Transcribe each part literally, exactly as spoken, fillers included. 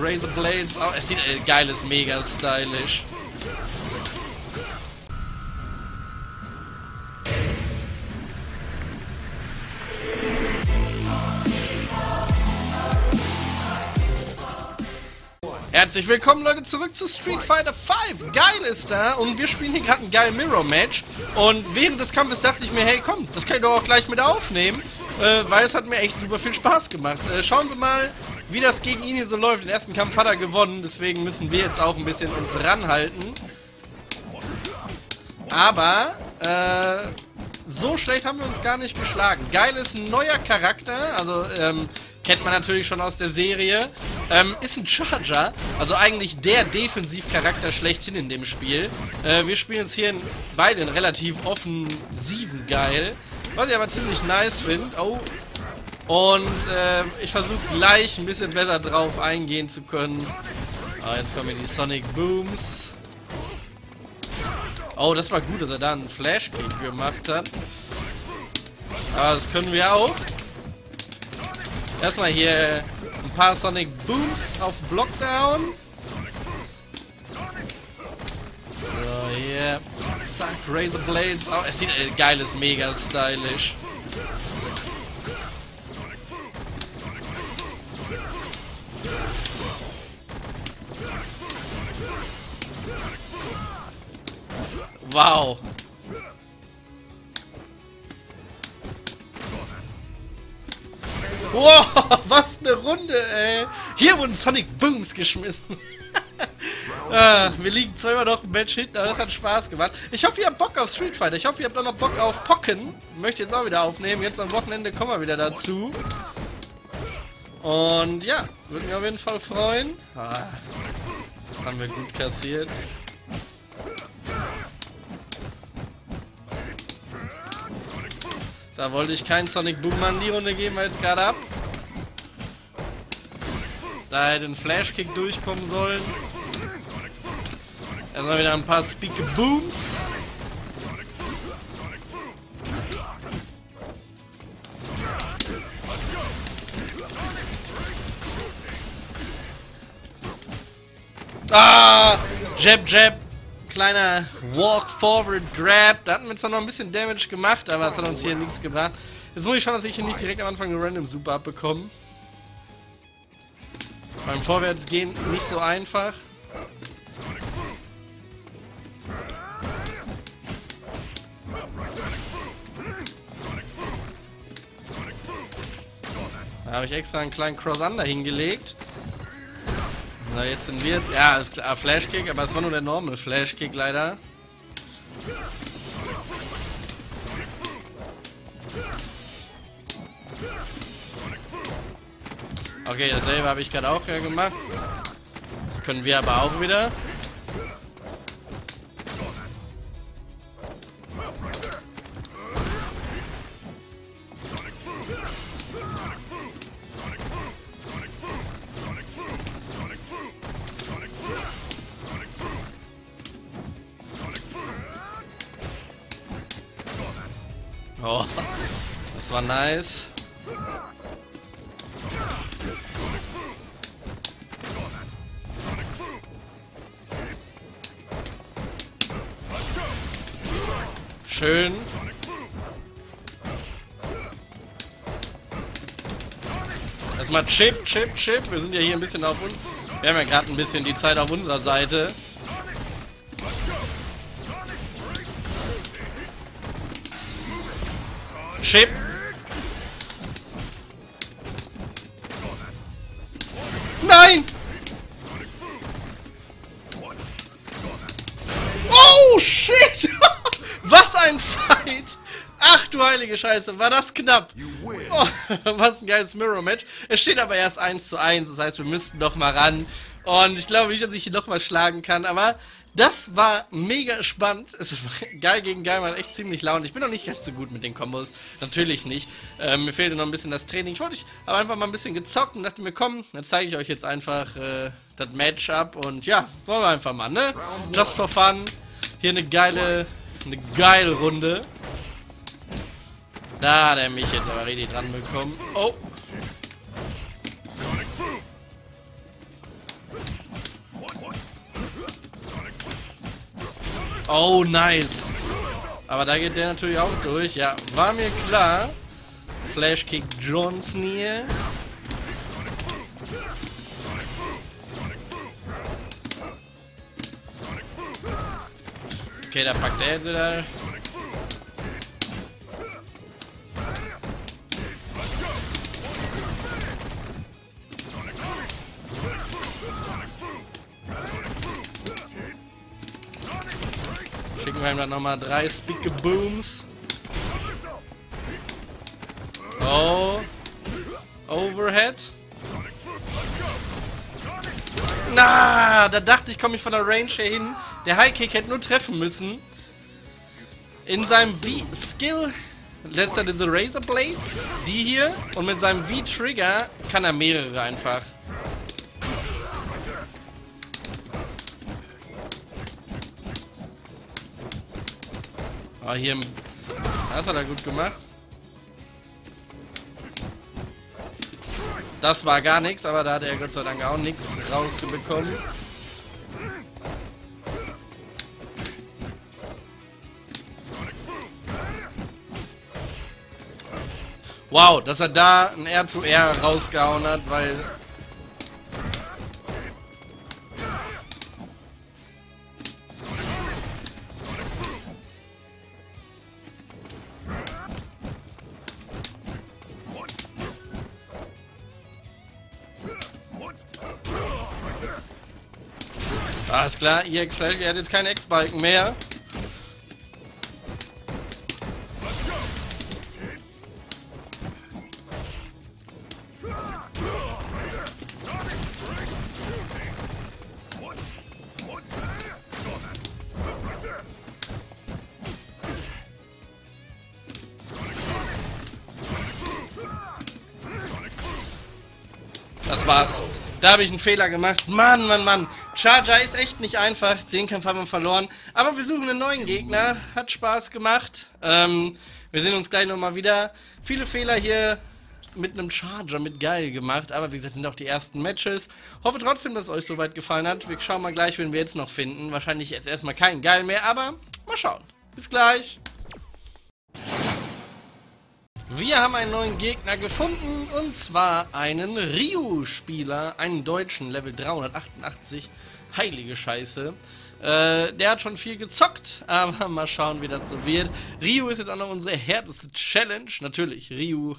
Razor Blades. Oh, es sieht äh, geil, ist mega stylisch. Herzlich willkommen, Leute, zurück zu Street Fighter five. Geil ist da und wir spielen hier gerade ein geil Mirror-Match. Und während des Kampfes dachte ich mir, hey komm, das kann ich doch auch gleich mit aufnehmen, äh, weil es hat mir echt super viel Spaß gemacht. Äh, schauen wir mal, wie das gegen ihn hier so läuft. Den ersten Kampf hat er gewonnen, deswegen müssen wir jetzt auch ein bisschen uns ranhalten. Aber, äh, so schlecht haben wir uns gar nicht geschlagen. Geil ist ein neuer Charakter, also, ähm, kennt man natürlich schon aus der Serie. Ähm, ist ein Charger. Also eigentlich der Defensivcharakter schlechthin in dem Spiel. Äh, wir spielen jetzt hier in, beide einen relativ offensiven Geil. Was ich aber ziemlich nice finde. Oh. Und äh, ich versuche gleich ein bisschen besser drauf eingehen zu können. Ah, jetzt kommen die Sonic Booms. Oh, das war gut, dass er da einen Flash Kick gemacht hat. Aber das können wir auch. Erstmal hier ein paar Sonic Booms auf Blockdown. So, hier. Zack, Razor Blades. Oh, es sieht äh, geil, ist mega stylisch. Wow. Wow, was eine Runde, ey. Hier wurden Sonic Booms geschmissen. ah, wir liegen zwar immer noch im Match hinten, aber das hat Spaß gemacht. Ich hoffe, ihr habt Bock auf Street Fighter. Ich hoffe, ihr habt auch noch Bock auf Pokkén. Möchte jetzt auch wieder aufnehmen. Jetzt am Wochenende kommen wir wieder dazu. Und ja, würde mich auf jeden Fall freuen. Ah, das haben wir gut kassiert. Da wollte ich keinen Sonic Boom an die Runde geben, weil jetzt gerade ab. Da hätte ein Flash Kick durchkommen sollen. Erstmal wieder ein paar Speaker Booms. Ah! Jab, Jab. Kleiner Walk-Forward-Grab. Da hatten wir zwar noch ein bisschen Damage gemacht, aber es hat uns hier nichts gebracht. Jetzt muss ich schauen, dass ich hier nicht direkt am Anfang eine Random-Super abbekomme. Beim Vorwärtsgehen nicht so einfach. Da habe ich extra einen kleinen Cross-Under hingelegt. So, jetzt sind wir... Ja, ist klar, Flashkick, aber es war nur der Normal Flashkick leider. Okay, dasselbe habe ich gerade auch ja, gemacht. Das können wir aber auch wieder. Oh, das war nice. Schön. Erstmal Chip, Chip, Chip. Wir sind ja hier ein bisschen auf uns. Wir haben ja gerade ein bisschen die Zeit auf unserer Seite. Chip. Nein! Oh, shit! Was ein Fight! Ach du heilige Scheiße, war das knapp! Oh, was ein geiles Mirror-Match. Es steht aber erst eins zu eins, das heißt, wir müssten noch mal ran. Und ich glaube nicht, dass ich hier noch mal schlagen kann, aber... Das war mega spannend. Es war geil gegen geil, war echt ziemlich laut. Ich bin noch nicht ganz so gut mit den Kombos. Natürlich nicht. Äh, mir fehlte noch ein bisschen das Training. Ich wollte ich aber einfach mal ein bisschen gezockt und dachte mir, komm, dann zeige ich euch jetzt einfach äh, das Matchup. Und ja, wollen wir einfach mal, ne? Just for fun. Hier eine geile, eine geile Runde. Da hat er mich jetzt aber richtig dran bekommen. Oh. Oh, nice. Aber da geht der natürlich auch durch. Ja, war mir klar. Flash Kick Johnson hier. Okay, da packt er jetzt wieder. Schicken wir ihm dann nochmal drei Speaker Booms. Oh. Overhead. Na, da dachte ich, komme ich von der Range hier hin. Der High Kick hätte nur treffen müssen. In seinem V-Skill lässt er diese Razor Blades, die hier, und mit seinem V-Trigger kann er mehrere einfach. Oh, hier im... Das hat er gut gemacht. Das war gar nichts, aber da hat er Gott sei Dank auch nichts rausbekommen. Wow, dass er da ein R zwei R rausgehauen hat, weil... Alles klar, I X Flash, er hat jetzt keinen X-Balken mehr. Das war's. Da habe ich einen Fehler gemacht. Mann, Mann, Mann. Charger ist echt nicht einfach. Zehnkampf haben wir verloren. Aber wir suchen einen neuen Gegner. Hat Spaß gemacht. Ähm, wir sehen uns gleich nochmal wieder. Viele Fehler hier mit einem Charger, mit geil gemacht. Aber wie gesagt, sind auch die ersten Matches. Hoffe trotzdem, dass es euch soweit gefallen hat. Wir schauen mal gleich, wen wir jetzt noch finden. Wahrscheinlich jetzt erstmal keinen geil mehr, aber mal schauen. Bis gleich. Wir haben einen neuen Gegner gefunden, und zwar einen Ryu-Spieler, einen Deutschen, Level dreihundertachtundachtzig, heilige Scheiße. Äh, der hat schon viel gezockt, aber mal schauen, wie das so wird. Ryu ist jetzt auch noch unsere härteste Challenge, natürlich, Ryu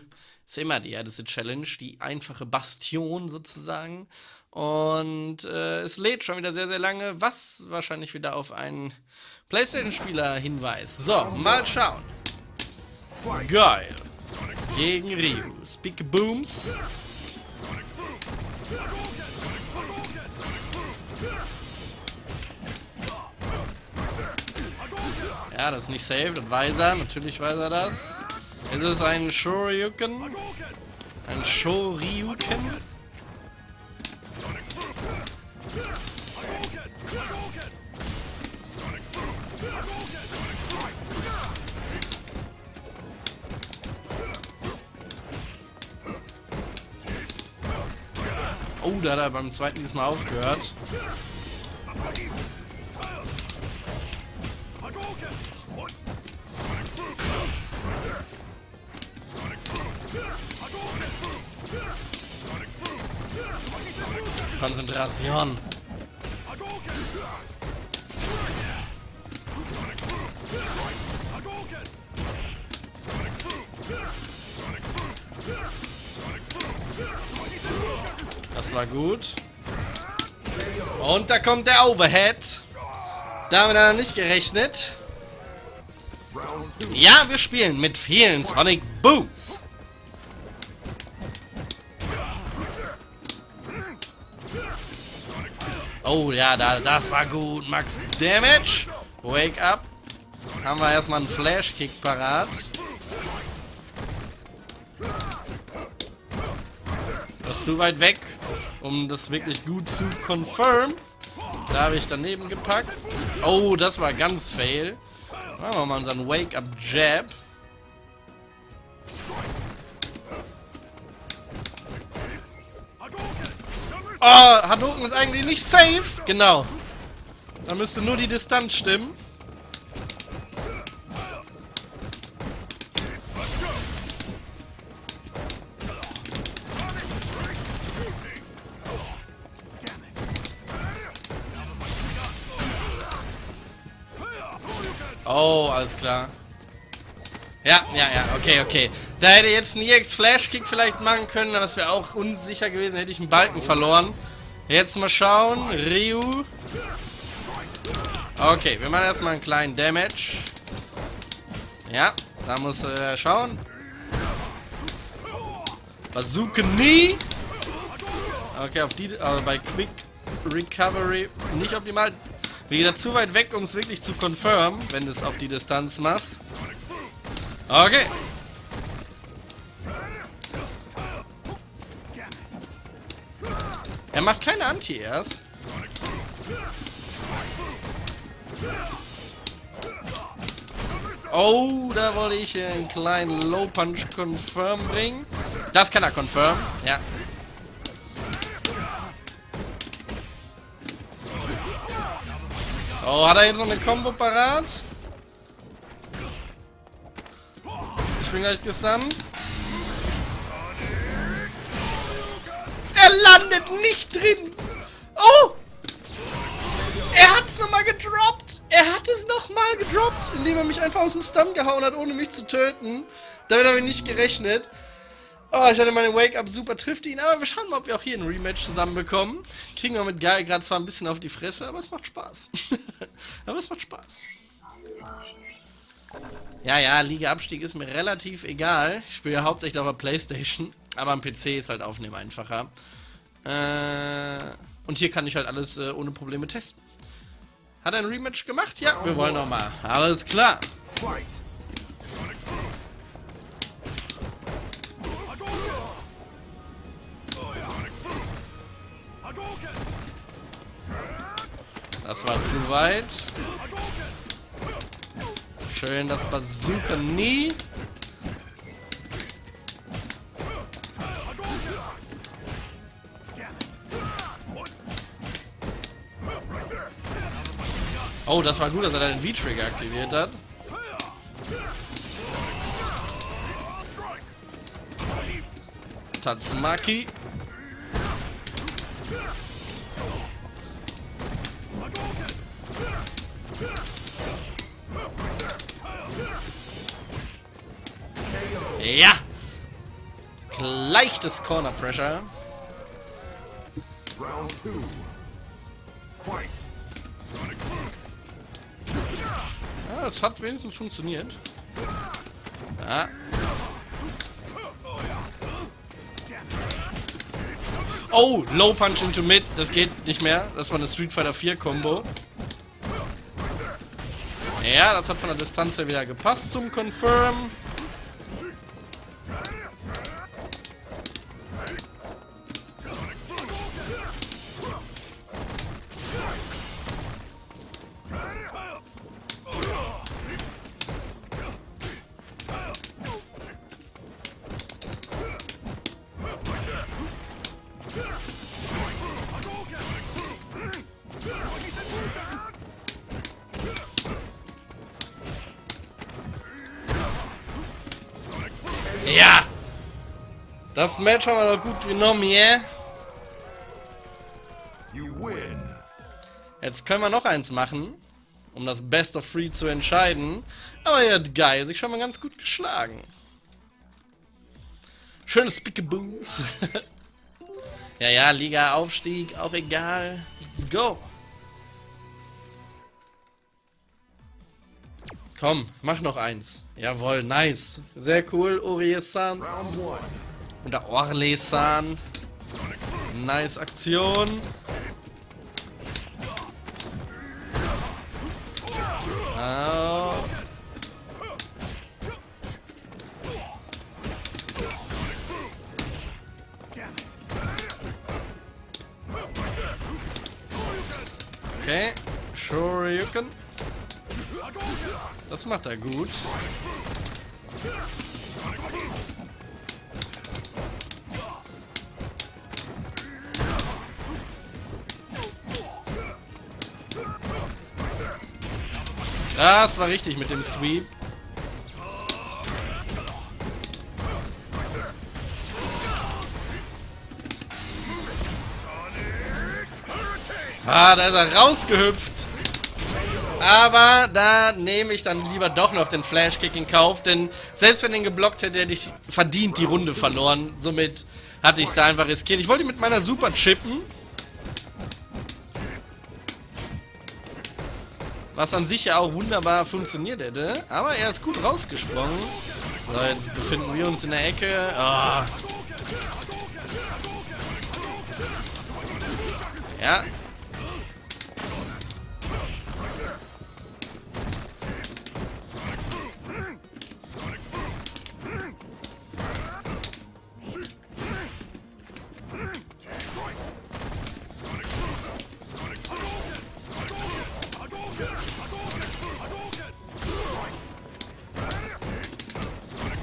ist immer die härteste Challenge, die einfache Bastion sozusagen. Und äh, es lädt schon wieder sehr, sehr lange, was wahrscheinlich wieder auf einen PlayStation-Spieler hinweist. So, mal schauen. Geil. Gegen Ryu. Speak Booms. Ja, das ist nicht safe, das weiß er. Natürlich weiß er das. Es ist ein Shoryuken. Ein Shoryuken. Oh, da hat er beim zweiten diesmal aufgehört. Konzentration. Das war gut. Und da kommt der Overhead. Damit hat er nicht gerechnet. Ja, wir spielen mit vielen Sonic Booms. Oh ja, da, das war gut. Max Damage. Wake up. Haben wir erstmal einen Flash Kick parat. Das ist zu weit weg, um das wirklich gut zu confirm. Da habe ich daneben gepackt. Oh, das war ganz fail. Machen wir mal unseren Wake-Up-Jab. Oh, Hadouken ist eigentlich nicht safe. Genau. Da müsste nur die Distanz stimmen. Oh, alles klar. Ja, ja, ja, okay, okay. Da hätte jetzt ein E X Flash Kick vielleicht machen können, aber das wäre auch unsicher gewesen, hätte ich einen Balken verloren. Jetzt mal schauen, Ryu. Okay, wir machen erstmal einen kleinen Damage. Ja, da muss er äh, schauen. Bazooka nie. Okay, auf die, also bei Quick Recovery nicht optimal. Wie gesagt, zu weit weg, um es wirklich zu confirmen, wenn du es auf die Distanz machst. Okay. Er macht keine Anti erst. Oh, da wollte ich einen kleinen Low Punch confirm bringen. Das kann er confirm, ja. Oh, hat er jetzt noch eine Combo parat? Ich bin gleich gestunt. Er landet nicht drin. Oh! Er hat's nochmal gedroppt. Er hat es nochmal gedroppt, indem er mich einfach aus dem Stun gehauen hat, ohne mich zu töten. Damit habe ich nicht gerechnet. Oh, ich hatte meine Wake-Up super, trifft ihn. Aber wir schauen mal, ob wir auch hier ein Rematch zusammenbekommen. Kriegen wir mit Guy gerade zwar ein bisschen auf die Fresse, aber es macht Spaß. aber es macht Spaß. Ja, ja, Liga-Abstieg ist mir relativ egal. Ich spiele ja hauptsächlich auf der Playstation. Aber am P C ist halt Aufnehmen einfacher. Äh, und hier kann ich halt alles äh, ohne Probleme testen. Hat er ein Rematch gemacht? Ja, wir wollen nochmal. Alles klar. Fight. Das war zu weit. Schön, das Bazooka nie. Oh, das war gut, dass er den V-Trigger aktiviert hat. Tatsumaki. Ja! Leichtes Corner Pressure. Round two. Fight. Ja, das hat wenigstens funktioniert. Ja. Oh, Low Punch into Mid. Das geht nicht mehr. Das war eine Street Fighter vier Combo. Ja, das hat von der Distanz her wieder gepasst zum Confirm. Ja! Das Match haben wir doch gut genommen, yeah? Jetzt können wir noch eins machen, um das Best of Three zu entscheiden. Aber ja, Guy sich schon mal ganz gut geschlagen. Schönes Pickabooms. ja, ja, Liga-Aufstieg, auch egal. Let's go! Komm, mach noch eins. Jawohl, nice. Sehr cool, Orie-san. Oder Orle-san. Nice Aktion. Oh. Okay, Shoryuken. Das macht er gut. Das war richtig mit dem Sweep. Ah, da ist er rausgehüpft. Aber da nehme ich dann lieber doch noch den Flash Kick in Kauf, denn selbst wenn er ihn geblockt hätte, hätte ich verdient die Runde verloren. Somit hatte ich es da einfach riskiert. Ich wollte ihn mit meiner Super chippen. Was an sich ja auch wunderbar funktioniert hätte. Aber er ist gut rausgesprungen. So, jetzt befinden wir uns in der Ecke. Oh. Ja.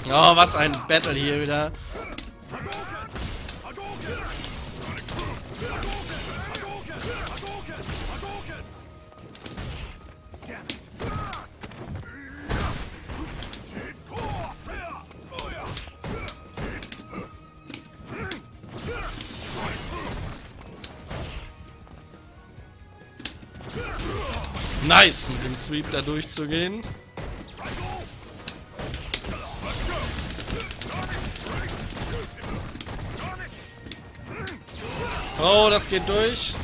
Oh, was ein Battle hier wieder. Nice, mit dem Sweep da durchzugehen. Oh, das geht durch.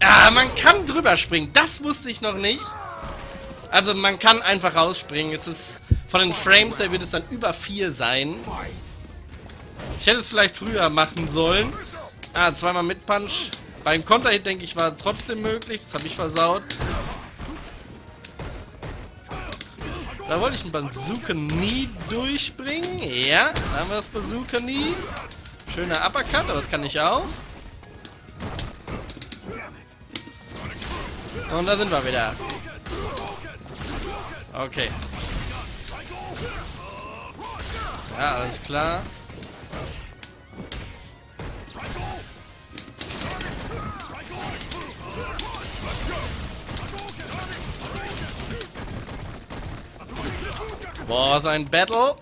Ah, man kann drüber springen. Das wusste ich noch nicht. Also man kann einfach rausspringen. Es ist von den Frames her wird es dann über vier sein. Ich hätte es vielleicht früher machen sollen. Ah, zweimal mit Punch. Beim Konterhit, denke ich, war trotzdem möglich. Das habe ich versaut. Da wollte ich ein Bazooka-Knee durchbringen. Ja, da haben wir das Bazooka-Knee. Schöner Uppercut, aber das kann ich auch. Und da sind wir wieder. Okay. Ja, alles klar. Boah, so ein Battle.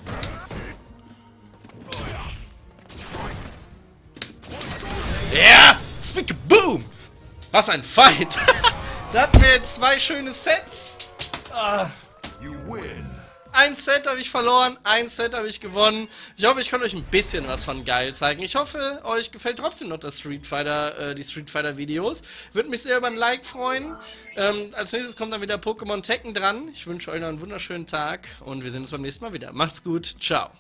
Ja, yeah! Sonic Boom! Was ein Fight! Da hatten wir jetzt zwei schöne Sets. Ah. Ein Set habe ich verloren, ein Set habe ich gewonnen. Ich hoffe, ich konnte euch ein bisschen was von geil zeigen. Ich hoffe, euch gefällt trotzdem noch das Street Fighter, äh, die Street Fighter Videos. Würde mich sehr über ein Like freuen. Ähm, als nächstes kommt dann wieder Pokémon Tekken dran. Ich wünsche euch noch einen wunderschönen Tag und wir sehen uns beim nächsten Mal wieder. Macht's gut, ciao.